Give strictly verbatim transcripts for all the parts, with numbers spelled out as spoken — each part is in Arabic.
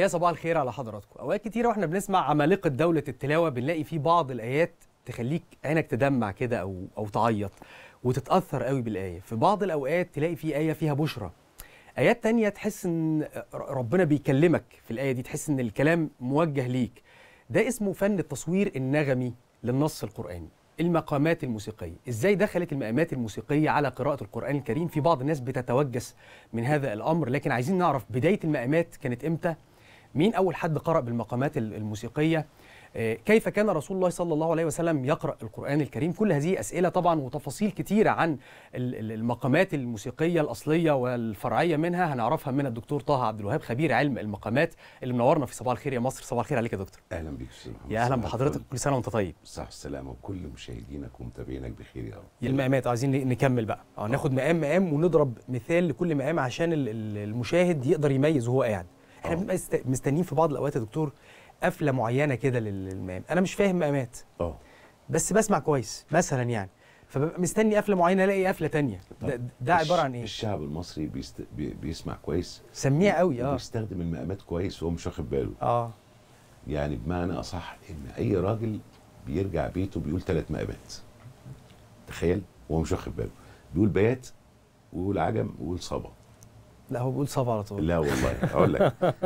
يا صباح الخير على حضراتكم. اوقات كتيره واحنا بنسمع عمالقه دوله التلاوه بنلاقي في بعض الايات تخليك عينك تدمع كده او او تعيط وتتاثر قوي بالايه. في بعض الاوقات تلاقي في ايه فيها بشرى، ايات تانية تحس ان ربنا بيكلمك في الايه دي، تحس ان الكلام موجه ليك. ده اسمه فن التصوير النغمي للنص القراني. المقامات الموسيقيه، ازاي دخلت المقامات الموسيقيه على قراءه القران الكريم؟ في بعض الناس بتتوجس من هذا الامر، لكن عايزين نعرف بدايه المقامات كانت امتى، مين اول حد قرأ بالمقامات الموسيقيه، كيف كان رسول الله صلى الله عليه وسلم يقرأ القرآن الكريم. كل هذه أسئلة طبعا وتفاصيل كتيرة عن المقامات الموسيقية الأصلية والفرعية منها هنعرفها من الدكتور طه عبد الوهاب، خبير علم المقامات اللي منورنا في صباح الخير يا مصر. صباح الخير عليك يا دكتور. أهلا بيك يا محمد. يا أهلا بحضرتك، كل سنة وأنت طيب. صح السلامة، وكل مشاهدينك ومتابعينك بخير يا رب. المقامات عايزين نكمل بقى، ناخد مقام مقام ونضرب مثال لكل مقام عشان المشاهد يقدر يميز وهو قاعد. احنا بنبقى مستنيين في بعض الأوقات يا دكتور قفله معينه كده للمقام، انا مش فاهم مقامات اه بس بسمع كويس مثلا يعني، فببقى مستني قفله معينه الاقي قفله ثانيه. ده, ده عباره عن ايه؟ الشعب المصري بيست... بي... بيسمع كويس، سميع قوي اه بيستخدم المقامات كويس وهو مش واخد باله اه يعني بمعنى اصح ان اي راجل بيرجع بيته بيقول ثلاث مقامات، تخيل، وهو مش واخد باله، بيقول بيات ويقول عجم ويقول صبا. لا هو بيقول صبا على طول. لا والله اقول لك،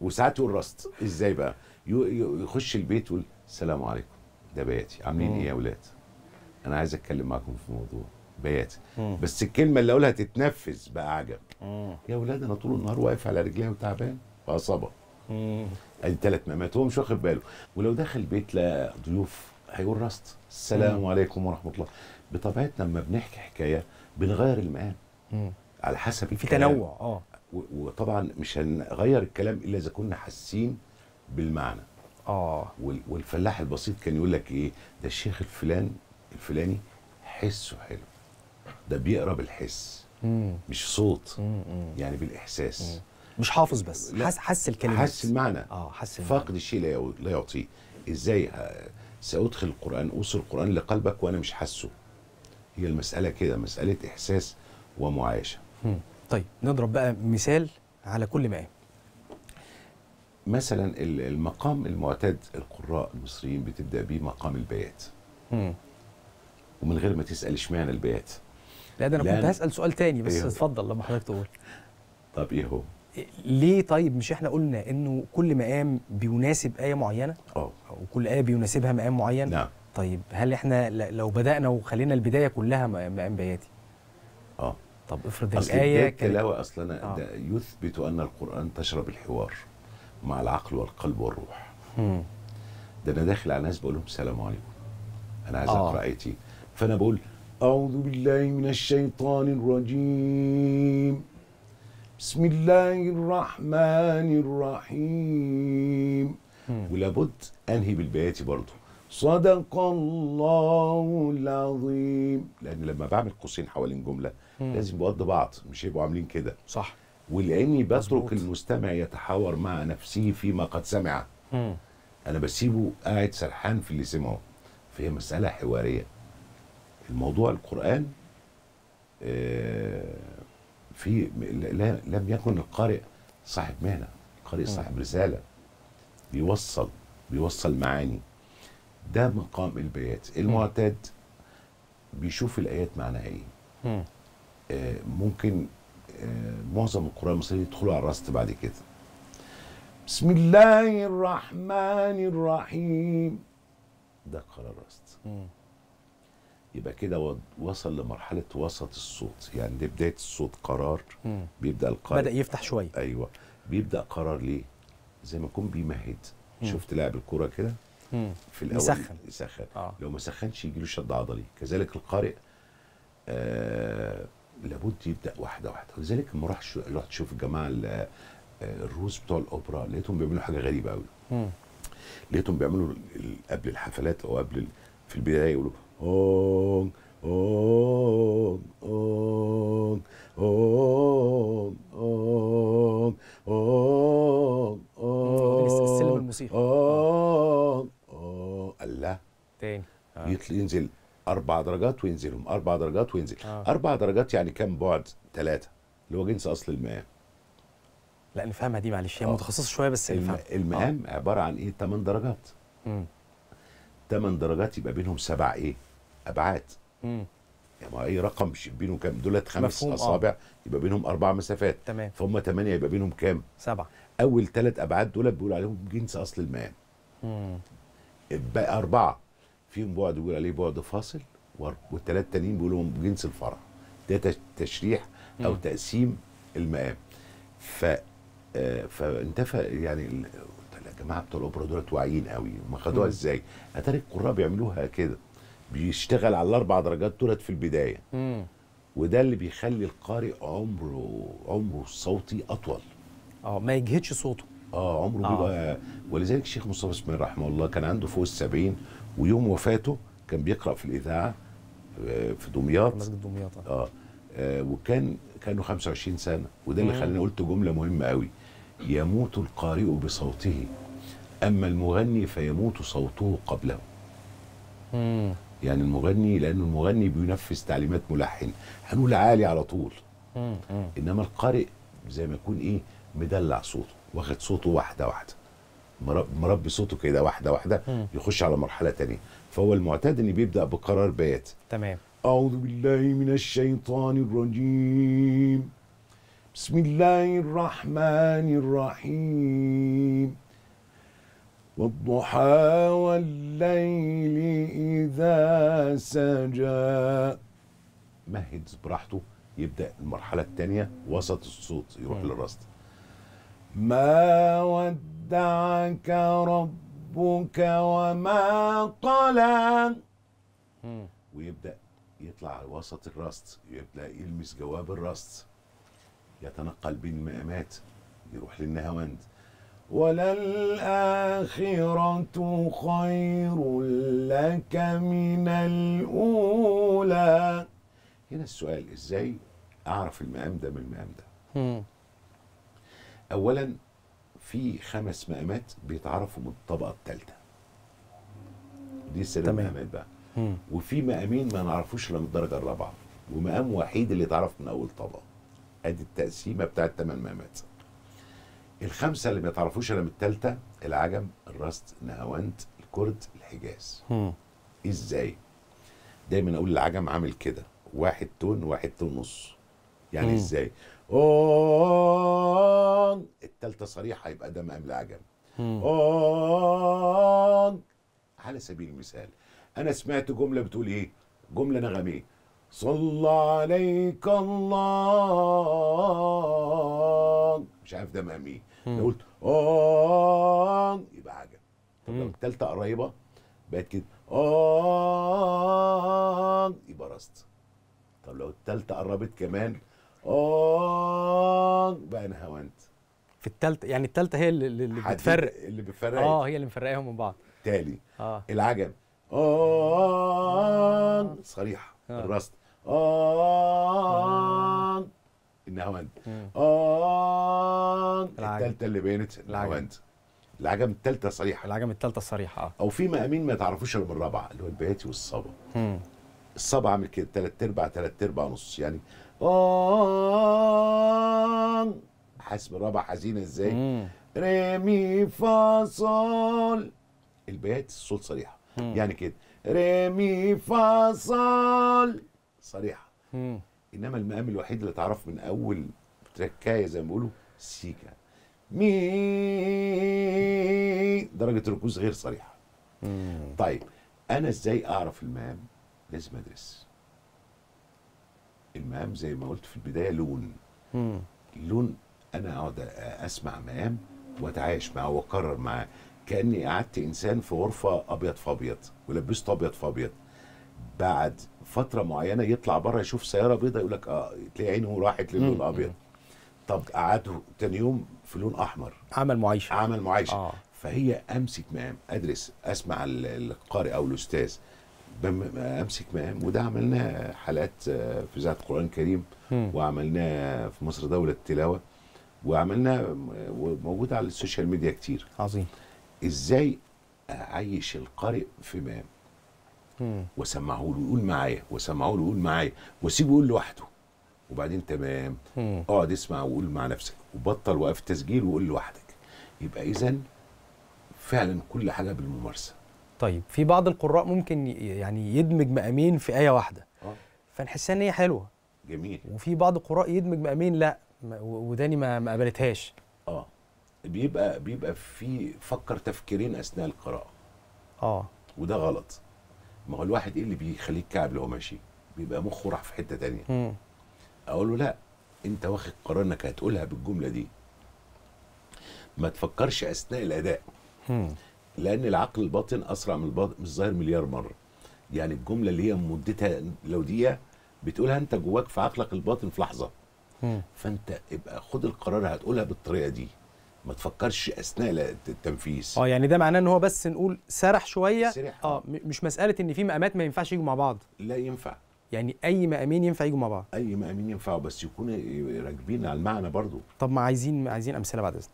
وساعات يقول رست. ازاي بقى؟ يخش البيت يقول السلام عليكم، ده بياتي، عاملين ايه يا اولاد؟ انا عايز اتكلم معاكم في موضوع، بياتي. مم. بس الكلمه اللي اقولها تتنفذ بقى عجب. مم. يا اولاد انا طول النهار واقف على رجليها وتعبان، فاصابه. ادي ثلاث مقامات هو مش واخد باله، ولو دخل البيت لقى ضيوف هيقول راست، السلام مم. عليكم ورحمه الله. بطبيعتنا لما بنحكي حكايه بنغير المقام على حسب في تنوع اه وطبعا مش هنغير الكلام الا اذا كنا حاسين بالمعنى. اه والفلاح البسيط كان يقول لك ايه؟ ده الشيخ الفلان الفلاني حسه حلو، ده بيقرا بالحس مم. مش صوت مم. يعني بالاحساس مم. مش حافظ بس، حس حس الكلمات، حس المعنى اه حس المعنى. فاقد الشيء لا يعطيه. ازاي سأدخل القرآن، اوصل القرآن لقلبك وانا مش حاسه؟ هي المسألة كده مسألة احساس ومعايشة. مم. طيب نضرب بقى مثال على كل مقام. مثلا المقام المعتاد القراء المصريين بتبدا بيه مقام البيات. امم ومن غير ما تسال اشمعنى البيات. لا ده انا كنت هسال سؤال تاني بس اتفضل إيه لما حضرتك تقول. طب ايه هو؟ ليه طيب مش احنا قلنا انه كل مقام بيناسب ايه معينه؟ اه وكل ايه بيناسبها مقام معين؟ نعم. طيب هل احنا لو بدانا وخلينا البدايه كلها مقام بياتي؟ اه طب افرض الايه التلاوه اصلا آه. ده يثبت ان القران تشرب الحوار مع العقل والقلب والروح. مم. ده انا داخل على ناس بقول لهم السلام عليكم، انا عايز اقرا ايتي، فانا بقول اعوذ بالله من الشيطان الرجيم، بسم الله الرحمن الرحيم. مم. ولابد انهي بالبياتي برضه، صدق الله العظيم، لان لما بعمل قوسين حوالين جمله مم. لازم بقض بعض، مش هيبقوا عاملين كده صح، ولاني بترك مزبوط. المستمع يتحاور مع نفسه فيما قد سمع. مم. انا بسيبه قاعد سرحان في اللي سمعه، فهي مساله حواريه. الموضوع القران آه في لم يكن القارئ صاحب مهنه، القارئ صاحب مم. رساله، بيوصل بيوصل معاني. ده مقام البيات. المعتاد بيشوف الايات معناها ايه. مم. آه ممكن معظم القراء المصريين يدخلوا على الرصد بعد كده. بسم الله الرحمن الرحيم، ده قرار الرصد، يبقى كده وصل لمرحله وسط الصوت، يعني دي بدايه الصوت قرار. مم. بيبدا القارئ بدا يفتح شويه، ايوه بيبدا قرار. ليه؟ زي ما يكون بيمهد. مم. شفت لاعب الكوره كده في الاول يسخن يسخن آه. لو ما سخنش يجي له شد عضلي. كذلك القارئ آه لابد يبدا واحده واحده. ولذلك لما رحت رحت اشوف الجماعه الروس بتوع الاوبرا لقيتهم بيعملوا حاجه غريبه قوي. لقيتهم بيعملوا قبل الحفلات او قبل في البدايه يقولوا اون اون اون اون اون اون اون السلم الموسيقي اون اون الله تاني ينزل أربع درجات وينزلهم، أربع درجات وينزل، آه. أربع درجات يعني كم بعد؟ ثلاثة، اللي هو جنس أصل المقام. لا نفهمها دي معلش، هي متخصصه شويه بس نفهمها. المقام أوه. عباره عن ايه؟ ثمان درجات. امم ثمان درجات يبقى بينهم سبع ايه؟ ابعاد. امم يعني ما اي رقم بينهم كام؟ دولت خمس اصابع يبقى بينهم اربع مسافات. تمام. فهم ثمانيه يبقى بينهم كام؟ سبعه. اول ثلاث ابعاد دولت بيقولوا عليهم جنس اصل المقام. امم الباقي اربعه فيهم بعد بيقول عليه بعد فاصل، والثلاث التانيين بيقولوا جنس الفرع. ده تشريح او مم. تقسيم المقام. ف فانتفى يعني يا جماعه بتوع الاوبرا دولت واعيين قوي، هم خدوها ازاي؟ اتاري القراء بيعملوها كده، بيشتغل على الاربع درجات دولت في البدايه. مم. وده اللي بيخلي القارئ عمره عمره الصوتي اطول. اه ما يجهدش صوته. اه عمره آه. بيبقى، ولذلك الشيخ مصطفى اسماعيل رحمه الله كان عنده فوق السبعين ويوم وفاته كان بيقرأ في الإذاعة في دمياط، مسجد دمياط. اه وكان كانوا خمسة وعشرين سنة، وده اللي خلاني قلت جملة مهمة قوي: يموت القارئ بصوته أما المغني فيموت صوته قبله. مم. يعني المغني، لأن المغني بينفذ تعليمات ملحن، هنقول عالي على طول. مم. إنما القارئ زي ما يكون إيه، مدلع صوته، واخد صوته واحدة واحدة، مربي صوته كده واحدة واحدة، مم. يخش على مرحلة تانية. فهو المعتاد ان بيبدا بقرار بيات. تمام. اعوذ بالله من الشيطان الرجيم، بسم الله الرحمن الرحيم، والضحى والليل اذا سجى. مهد براحته، يبدا المرحله الثانيه وسط الصوت يروح للرصد. ما ودعك رب ربك وما قلى، ويبدا يطلع على وسط الرصد، يبدا يلمس جواب الرصد، يتنقل بين المقامات، يروح للنهاوند. وللآخرة خير لك من الأولى. هنا السؤال: ازاي اعرف المقام ده من المقام ده؟ مم. اولا في خمس مقامات بيتعرفوا من الطبقه الثالثه، دي سر المقامات بقى. مم. وفي مقامين ما نعرفوش الا من الدرجه الرابعه، ومقام وحيد اللي يتعرف من اول طبقه. ادي التقسيمه بتاعت ثمان مقامات. الخمسه اللي ما يتعرفوش الا من الثالثه: العجم، الرصد، النهاوند، الكرد، الحجاز. مم. ازاي؟ دايما اقول العجم عامل كده واحد تون واحد تون ونص. يعني مم. ازاي؟ أون التالتة صريحة يبقى ده مقام العجم. أون على سبيل المثال أنا سمعت جملة بتقول إيه؟ جملة نغمية: صلى عليك الله، مش عارف ده مقام إيه. لو قلت أون يبقى عجم. طب لو التالتة قريبة بقت كده أون يبقى رصد. طب لو التالتة قربت كمان اه بقى نهاوند. في الثالثه، يعني الثالثه هي اللي بتفرق، اللي بتفرق اه هي اللي مفرقاهم من بعض. تالي آه. العجم اه صريحه، الرصد اه النهاوند اه الثالثه اللي بينت النهاوند. العجم الثالثه صريحه، العجم الثالثه الصريحه اه او في مقامين ما تعرفوش الا بالرابعه، اللي هو البياتي والصبا. الصبا عامل كده ثلاث ارباع ثلاث ارباع ونص، يعني آه حاسب الرابع حزينه ازاي؟ مم. ريمي فاصول. البيات الصوت صريحه، مم. يعني كده ريمي فاصول صريحه. مم. انما المقام الوحيد اللي اتعرف من اول تركايه زي ما بيقولوا سيكا مي، درجه الركوز غير صريحه. مم. طيب انا ازاي اعرف المقام؟ لازم ادرس المقام زي ما قلت في البدايه. لون مم. لون انا اقعد اسمع مقام واتعايش معاه واكرر معاه، كاني قعدت انسان في غرفه ابيض فابيض ولبسته ابيض فابيض. بعد فتره معينه يطلع بره يشوف سياره بيضاء يقول لك اه، تلاقي عينه راحت للون ابيض. طب قعده تاني يوم في لون احمر، عمل معايشه، عمل معايشه. آه. فهي امسك مقام، ادرس، اسمع القارئ او الاستاذ، امسك مقام. وده عملناه حلقات في اذاعه القران الكريم، وعملناه في مصر دوله التلاوه، وعملناه موجود على السوشيال ميديا كتير. عظيم. ازاي اعيش القارئ في مقام واسمعه له يقول معايا، واسمعه له يقول معايا، واسيبه يقول لوحده. وبعدين تمام، اقعد اسمع وقول مع نفسك وبطل وقف التسجيل وقول لوحدك. يبقى اذا فعلا كل حاجه بالممارسه. طيب في بعض القراء ممكن يعني يدمج مقامين في ايه واحده آه. فنحسها ان هي حلوه جميل، وفي بعض القراء يدمج مقامين لا وداني ما قبلتهاش. اه بيبقى بيبقى في فكر تفكيرين اثناء القراءه اه وده غلط. ما هو الواحد ايه اللي بيخليه يتكعب لو ماشي؟ بيبقى مخه راح في حته ثانيه. امم اقول له لا، انت واخد قرار انك هتقولها بالجمله دي، ما تفكرش اثناء الاداء. امم لان العقل الباطن اسرع من الباطن من الظاهر مليار مره. يعني الجمله اللي هي مدتها لو دقيقه بتقولها انت جواك في عقلك الباطن في لحظه. امم فانت ابقى خد القرار هتقولها بالطريقه دي، ما تفكرش اثناء التنفيذ. اه يعني ده معناه ان هو بس نقول سرح شويه سرح. اه مش مساله ان في مقامات ما ينفعش يجوا مع بعض. لا ينفع، يعني اي مقامين ينفع يجوا مع بعض، اي مقامين ينفعوا بس يكونوا راكبين على المعنى برضو. طب ما عايزين عايزين امثله بعد اذنك.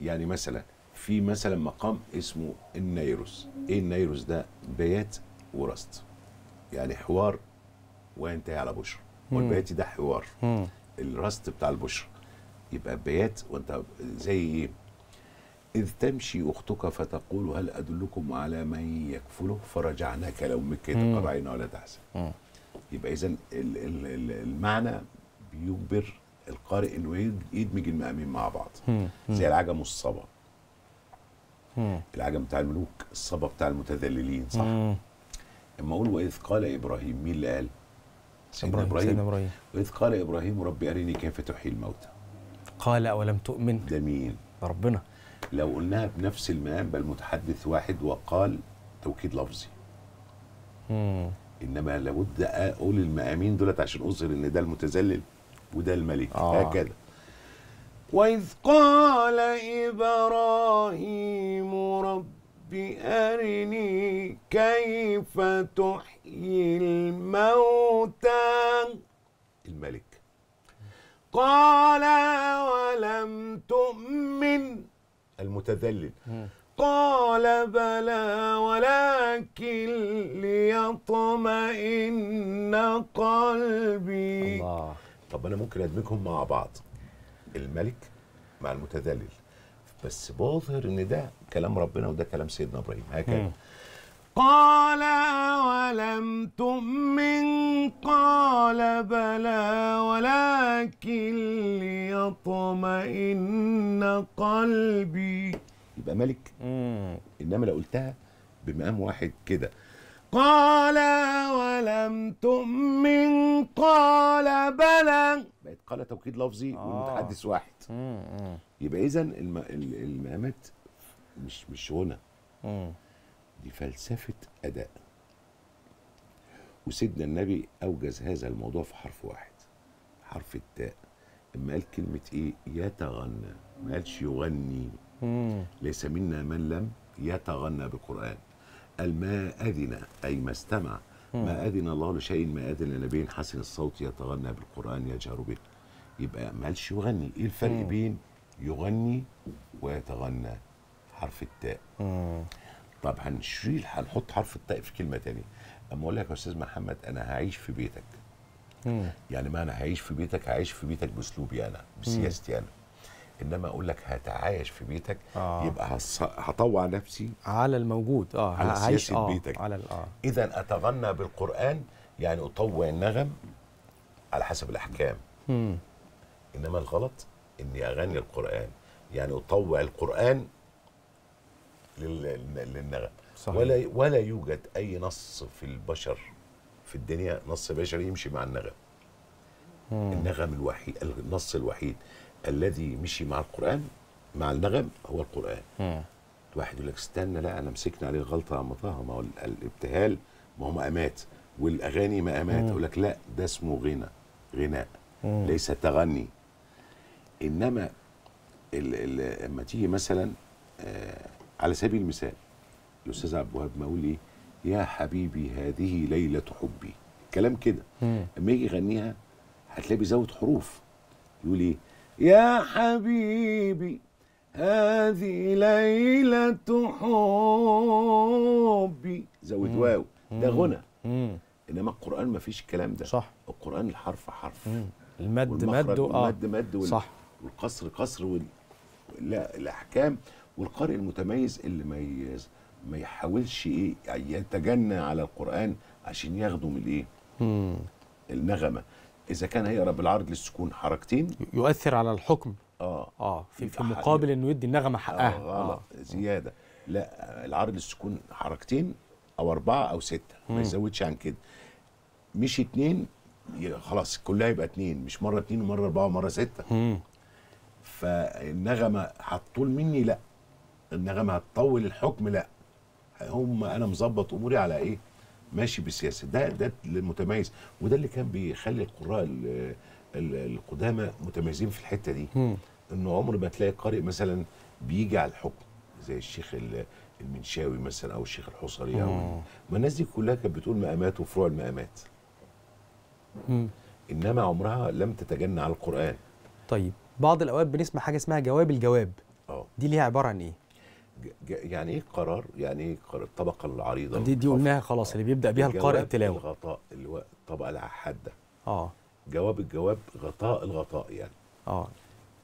يعني مثلا في مثلا مقام اسمه النيروس. ايه النيروس ده؟ بيات ورست، يعني حوار وينتهي على بشر. والبيات ده حوار، الرست بتاع البشر. يبقى بيات وانت زي ايه؟ اذ تمشي اختك فتقول هل ادلكم على من يكفله فرجعناك لامك كي تقرعين ولا تحزن. يبقى اذا المعنى بيجبر القارئ انه يدمج المقامين مع بعض. زي العجم والصبا. العجم بتاع الملوك، الصبا بتاع المتذللين، صح؟ اما اقول واذ قال ابراهيم، مين اللي قال؟ سيدنا ابراهيم. سيدنا ابراهيم. واذ قال ابراهيم ربي اريني كيف تحيي الموتى. قال أولم تؤمن. ده مين؟ ربنا. لو قلناها بنفس المقام بل متحدث واحد وقال توكيد لفظي. امم انما لابد اقول المقامين دولت عشان اظهر ان ده المتذلل وده الملك آه. هكذا. واذ قال ابراهيم رب ارني كيف تحيي الموتى. الملك. قال ولم تؤمن. المتذلل. قال بلى ولكن ليطمئن قلبي. الله. طب انا ممكن ادمجهم مع بعض، الملك مع المتذلل، بس بظهر ان ده كلام ربنا وده كلام سيدنا ابراهيم هكذا. قال ولم تؤمن. قال بلى ولكن ليطمئن قلبي. يبقى ملك. مم. انما لو قلتها بمقام واحد كده. قال ولم تؤمن. قال بلى. بقت قال توكيد لفظي آه. والمتحدث واحد. مم. يبقى اذا المقامات مش مش غنى، دي فلسفة أداء. وسيدنا النبي أوجز هذا الموضوع في حرف واحد، حرف التاء. اما قال كلمة إيه؟ يتغنى، ما قالش يغني. مم. ليس منا من لم يتغنى بالقرآن. قال ما أذن، أي ما استمع. مم. ما أذن الله لشيء ما أذن لنبي حسن الصوت يتغنى بالقرآن يجهر به. يبقى ما قالش يغني. إيه الفرق مم. بين يغني ويتغنى؟ حرف التاء. طب هنشيل هنحط حرف التاء في كلمه ثانيه. اما اقول لك يا استاذ محمد انا هعيش في بيتك. مم. يعني ما انا هعيش في بيتك، هعيش في بيتك باسلوبي انا، بسياستي انا. انما اقول لك هتعايش في بيتك آه. يبقى هطوع نفسي على الموجود اه على سياسه آه. بيتك على آه. اذا اتغنى بالقران يعني اطوع النغم على حسب الاحكام. مم. انما الغلط اني اغني القران، يعني اطوع القران للنغم. صحيح. ولا ولا يوجد اي نص في البشر في الدنيا، نص بشري يمشي مع النغم. مم. النغم الوحيد، النص الوحيد الذي مشي مع القران مع النغم هو القران. مم. واحد يقول لك استنى لا انا مسكنا عليه غلطه يا مطه، ما هو الابتهال ما هو مقامات والاغاني مقامات. اقول لك لا، ده اسمه غنى، غناء ليس تغني. انما اما تيجي مثلا آه على سبيل المثال الاستاذ عبد الوهاب ما يقول ايه؟ يا حبيبي هذه ليله حبي، كلام كده. اما يجي يغنيها هتلاقيه بيزود حروف. يقول ايه؟ يا حبيبي هذه ليله حبي، زود واو. ده غنى. انما القرآن ما فيش الكلام ده. صح. القرآن الحرف حرف. مم. المد مد اه المد مد وال... صح. والقصر قصر وال... لا الاحكام. والقارئ المتميز اللي ما يز... ما يحاولش ايه يتجنى على القرآن عشان ياخده من الايه؟ النغمه. اذا كان هيقرا بالعرض للسكون حركتين يؤثر على الحكم. اه اه في, في مقابل انه يدي النغمه حقها. آه. آه. زياده. لا العرض للسكون حركتين او اربعه او سته، ما يزودش عن كده. مش اتنين خلاص كلها يبقى اتنين، مش مره اتنين ومره اربعه ومره سته. مم. فالنغمه هتطول مني؟ لا. النغمه هتطول الحكم؟ لا. هم انا مظبط اموري على ايه؟ ماشي بالسياسه. ده ده المتميز، وده اللي كان بيخلي القراء القدامى متميزين في الحته دي. مم. انه عمر ما تلاقي قارئ مثلا بيجي على الحكم زي الشيخ المنشاوي مثلا او الشيخ الحصري، او ما الناس دي كلها كانت بتقول مقامات وفروع المقامات. مم. انما عمرها لم تتجنى على القران. طيب بعض الاوقات بنسمع حاجه اسمها جواب الجواب. اه دي ليها عباره عن ايه؟ يعني ايه قرار؟ يعني ايه قرار؟ الطبقه العريضه دي دي قلناها خلاص، اللي بيبدا بيها القارئ التلاوه. الغطاء اللي هو الطبقه الحاده. اه جواب الجواب غطاء الغطاء يعني. اه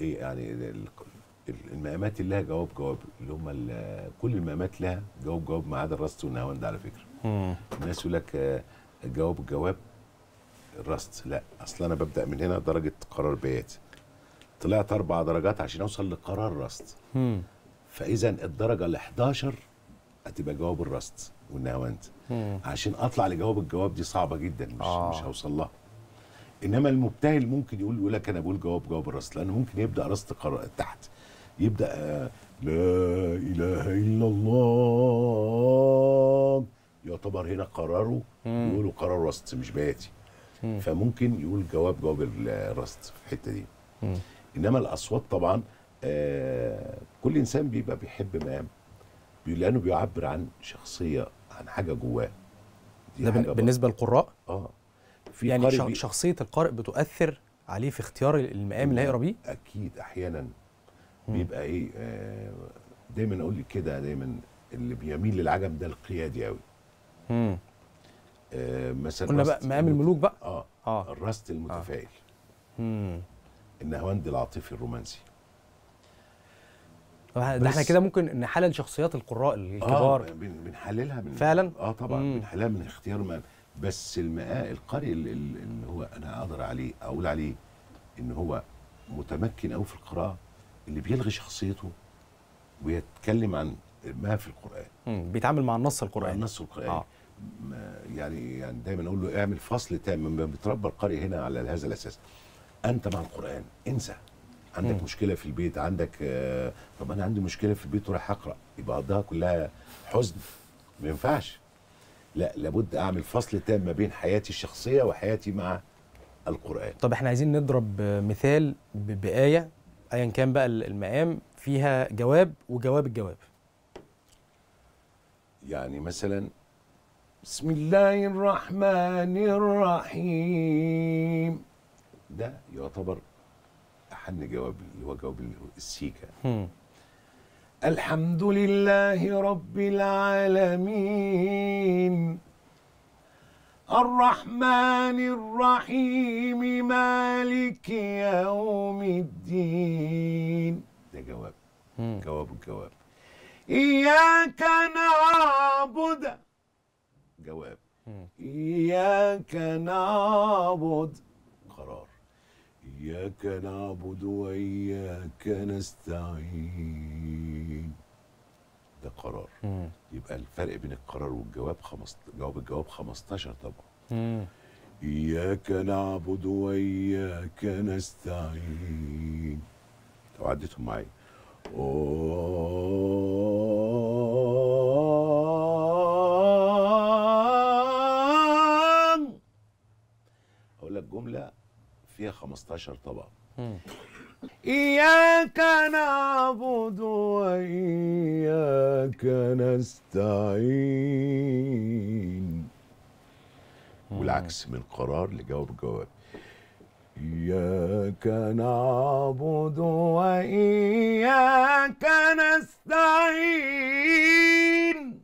ايه يعني المقامات اللي لها جواب جواب اللي هم كل المقامات لها جواب جواب ما عدا الرصد والنهاوند على فكره. امم الناس يقول لك جواب الجواب الرصد، لا اصل انا ببدا من هنا درجه قرار بياتي. طلعت اربع درجات عشان اوصل لقرار رصد. امم فاذا الدرجه ال احداشر هتبقى جواب الرصد والنهاوند. عشان اطلع لجواب الجواب دي صعبه جدا، مش آه. مش هوصل لها. انما المبتهل ممكن يقول يقول لك انا بقول جواب جواب الرصد، لانه ممكن يبدا رصد قرار تحت. يبدا آه لا اله الا الله، يعتبر هنا قراره يقولوا قرار رصد مش بياتي. مم. فممكن يقول جواب جواب الرصد في الحته دي. مم. انما الاصوات طبعا آه كل انسان بيبقى بيحب مقام، لانه بيعبر عن شخصيه، عن حاجه جواه. ده بالنسبه للقراء؟ اه في يعني شخصيه القارئ بتؤثر عليه في اختيار المقام اللي هيقرا بيه؟ اكيد احيانا بيبقى ايه آه دايما اقول لك كده، دايما اللي بيميل للعجب ده القيادي قوي. امم آه مثلا قلنا بقى مقام الملوك بقى اه اه الرصد المتفائل. امم آه. النهاوند العاطفي الرومانسي. ده احنا كده ممكن نحلل شخصيات القراء الكبار. اه بنحللها من فعلا؟ اه طبعا بنحللها من اختيار مقام. بس المقام القارئ اللي هو انا اقدر عليه اقول عليه ان هو متمكن قوي في القراءه، اللي بيلغي شخصيته ويتكلم عن ما في القرآن. امم بيتعامل مع النص القرآني. النص القرآني. آه. يعني يعني دايما اقول له اعمل فصل تام. بيتربى القارئ هنا على هذا الاساس. انت مع القرآن، انسى. عندك مم. مشكلة في البيت، عندك آه طب انا عندي مشكلة في البيت ورايح اقرأ، يبقى ده كلها حزن. ما ينفعش. لا لابد اعمل فصل تام ما بين حياتي الشخصية وحياتي مع القرآن. طب احنا عايزين نضرب مثال بآية ايا كان بقى المقام فيها جواب وجواب الجواب. يعني مثلا بسم الله الرحمن الرحيم، ده يعتبر احن جواب اللي هو جواب السيكا. الحمد لله رب العالمين الرحمن الرحيم مالك يوم الدين، ده جواب. مم. جواب الجواب. إياك نعبد، جواب. مم. إياك نعبد، قرار. إياك نعبد وإياك نستعين، ده قرار. مم. يبقى الفرق بين القرار والجواب خمس... جواب الجواب خمستاشر طبعا. مم. إياك نعبد وإياك نستعين، لو عديتهم معايا أقول لك جملة فيها خمستاشر طبعا. إياك نعبد وإياك نستعين. والعكس من قرار لجواب الجواب. إياك نعبد وإياك نستعين.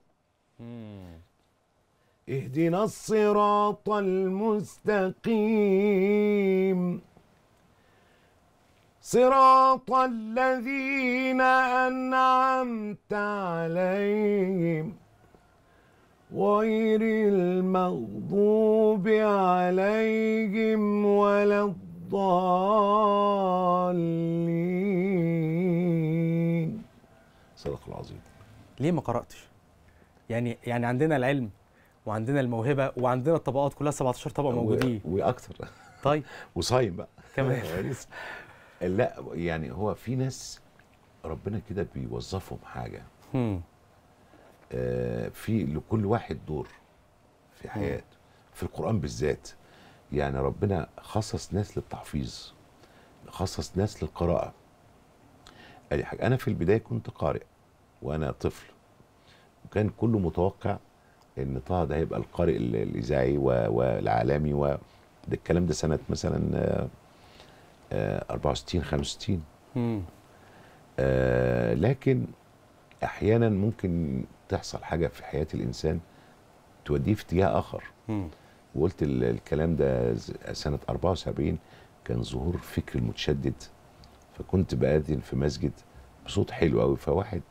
اهدنا اهدنا الصراط المستقيم صراط الذين أنعمت عليهم غير المغضوب عليهم ولا الضالين. صدق العظيم. ليه ما قرأتش؟ يعني يعني عندنا العلم وعندنا الموهبة وعندنا الطبقات كلها سبعتاشر طبقة موجودين وأكثر. طيب وصايم بقى كمان. لا يعني هو في ناس ربنا كده بيوظفهم حاجة. امم آه في لكل واحد دور في حياته، في القرآن بالذات. يعني ربنا خصص ناس للتحفيظ، خصص ناس للقراءة. أي حاجة. أنا في البداية كنت قارئ وأنا طفل، وكان كله متوقع إن طه ده هيبقى القارئ الإذاعي والعالمي، وده الكلام ده سنة مثلا آه أربعة وستين خمسة وستين. امم آه لكن احيانا ممكن تحصل حاجه في حياه الانسان توديه في اتجاه اخر. امم وقلت الكلام ده سنه أربعة وسبعين، كان ظهور فكر المتشدد، فكنت بأذن في مسجد بصوت حلو قوي، فواحد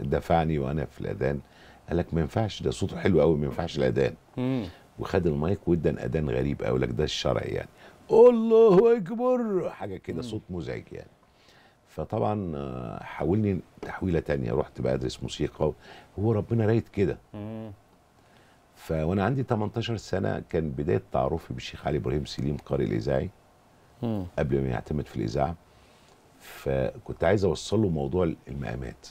دفعني وانا في الاذان قال لك ما ينفعش ده صوته حلو قوي ما ينفعش الاذان. امم وخد المايك وادى اذان غريب قوي، لك ده الشرعي يعني الله اكبر حاجه كده، صوت مزعج يعني. فطبعا حاولني تحويله تانية، رحت بقى ادرس موسيقى، هو ربنا رايد كده. فوانا عندي تمنتاشر سنه كان بدايه تعرفي بالشيخ علي ابراهيم سليم قارئ الاذاعي قبل ما يعتمد في الاذاعه. فكنت عايز اوصل له موضوع المقامات،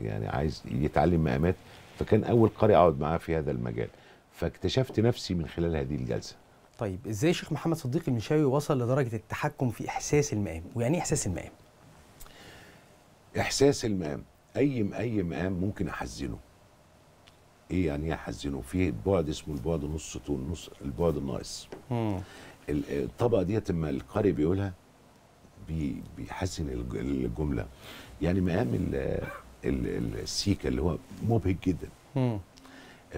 يعني عايز يتعلم مقامات، فكان اول قارئ اقعد معاه في هذا المجال، فاكتشفت نفسي من خلال هذه الجلسه. طيب ازاي شيخ محمد صديق المنشاوي وصل لدرجه التحكم في احساس المقام؟ ويعني ايه احساس المقام؟ احساس المقام اي اي مقام ممكن احزنه. ايه يعني ايه احزنه؟ في بعد اسمه البعد نص طول، نص البعد الناقص. امم الطبقه ديت اما القارئ بيقولها بي بيحسن الجمله. يعني مقام السيكا اللي هو مبهج جدا. امم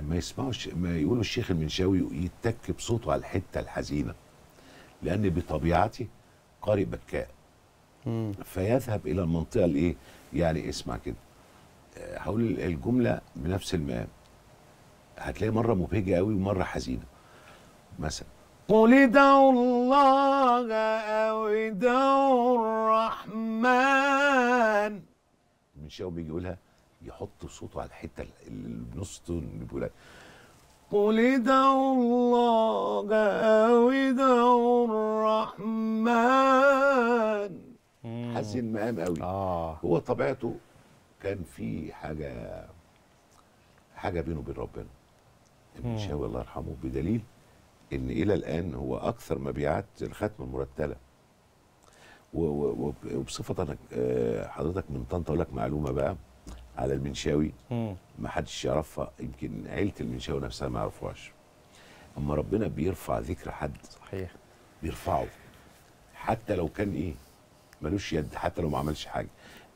ما يسمعوش ما يقولوا الشيخ المنشاوي يتك بصوته على الحته الحزينه، لان بطبيعتي قارئ بكاء. مم. فيذهب الى المنطقه الايه؟ يعني اسمع كده، هقول الجمله بنفس المقام هتلاقي مره مبهجه قوي ومره حزينه. مثلا قل ادعوا الله او ادعوا الرحمن، المنشاوي بيجي يقولها يحط صوته على الحته النص اللي بيقولها قل ادعوا الله او ادعوا الرحمن. حزن المقام قوي. آه. هو طبيعته كان في حاجه حاجه بينه وبين ربنا المنشاوي الله يرحمه، بدليل ان الى الان هو اكثر مبيعات الختمه المرتله. وبصفتك حضرتك من طنطا اقول لك معلومه بقى على المنشاوي ما حدش يعرفها، يمكن عيله المنشاوي نفسها ما يعرفوهاش. اما ربنا بيرفع ذكر حد صحيح بيرفعه، حتى لو كان ايه ملوش يد، حتى لو ما عملش حاجه.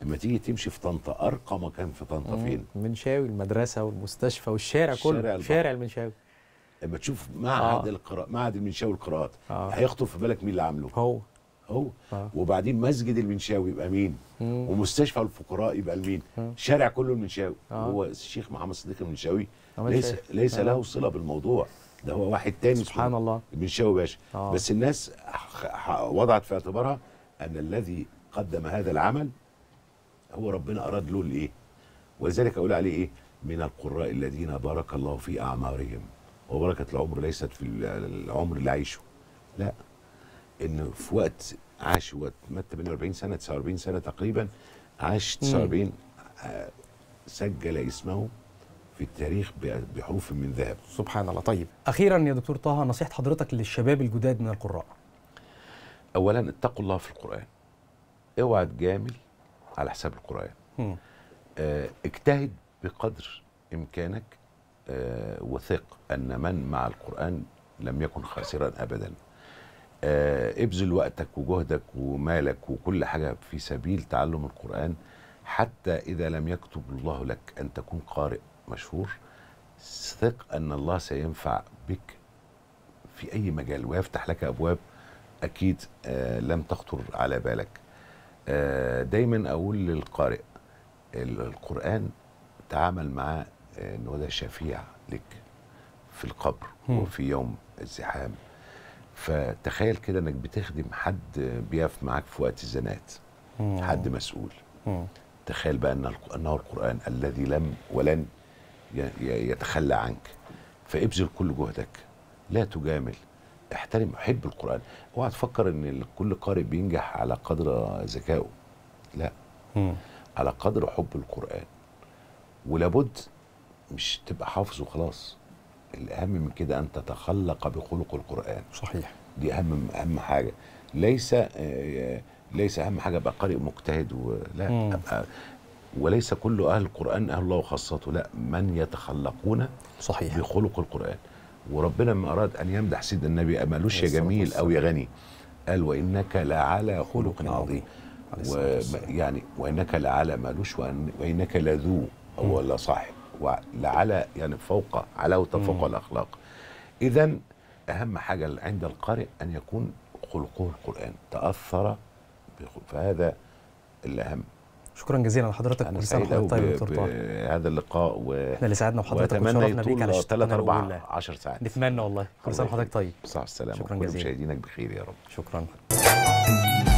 اما تيجي تمشي في طنطا ارقى مكان في طنطا فين؟ المنشاوي، المدرسه والمستشفى والشارع كله، شارع المنشاوي. اما تشوف معهد آه. القراء معهد المنشاوي للقراءات آه. هيخطر في بالك مين اللي عامله؟ هو هو آه. وبعدين مسجد المنشاوي يبقى مين؟ مم. ومستشفى الفقراء يبقى مين؟ شارع كله المنشاوي. آه. هو الشيخ محمد صديق المنشاوي ليس ليس آه. له صله بالموضوع ده، هو واحد تاني سبحان الله المنشاوي باشا. آه. بس الناس وضعت في اعتبارها ان الذي قدم هذا العمل هو ربنا اراد له الايه؟ ولذلك اقول عليه ايه؟ من القراء الذين بارك الله في اعمارهم. وبركه العمر ليست في العمر اللي عايشه، لا، انه في وقت عاش واتمتع ثمانية وأربعين سنه تسعة وأربعين سنه تقريبا، عاش تسعة وأربعين سجل اسمه في التاريخ بحروف من ذهب سبحان الله. طيب اخيرا يا دكتور طه، نصيحه حضرتك للشباب الجداد من القراء. اولا اتقوا الله في القران، اوعى تجامل على حساب القران. اه اجتهد بقدر امكانك، اه وثق ان من مع القران لم يكن خاسرا ابدا. آه، ابذل وقتك وجهدك ومالك وكل حاجة في سبيل تعلم القرآن، حتى إذا لم يكتب الله لك أن تكون قارئ مشهور ثق أن الله سينفع بك في أي مجال ويفتح لك أبواب أكيد لم تخطر على بالك. دايما أقول للقارئ القرآن تعامل معاه إن هو ده شفيع لك في القبر وفي يوم الزحام. فتخيل كده انك بتخدم حد بيقف معاك في وقت الزنات، حد مسؤول. تخيل بقى انه القرآن الذي لم ولن يتخلى عنك، فابذل كل جهدك، لا تجامل، احترم، حب القرآن. اوعى تفكر ان كل قارئ بينجح على قدر ذكائه، لا، على قدر حب القرآن. ولابد مش تبقى حافظ وخلاص، الأهم من كده أن تتخلق بخلق القرآن. صحيح، دي أهم أهم حاجة. ليس ليس أهم حاجة أبقى قارئ مجتهد ولا أبقى، وليس كل أهل القرآن أهل الله وخاصته، لا، من يتخلقون صحيح بخلق القرآن. وربنا ما أراد أن يمدح سيد النبي قالوش يا جميل أو يا غني، قال وإنك لعلى خلق عظيم، يعني وإنك لعلى مالوش، وإنك لذو أو لا صاحب، ولعلى يعني فوق، علاوة فوق الأخلاق. إذن أهم حاجة عند القارئ أن يكون خلقه القرآن، تأثر، فهذا الأهم. شكرا جزيلا لحضرتك كل سنة وحضرتك طيب يا دكتور طه. هذا اللقاء واحنا اللي سعدنا بحضرتك وشرفنا بيك على ثلاث أربع عشر ساعات. نتمنى والله. كل سنة وحضرتك طيب. صح، السلامة. شكرا جزيلا. وكل مشاهدينك بخير يا رب. شكرا.